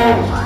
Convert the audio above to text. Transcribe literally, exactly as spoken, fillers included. Oh.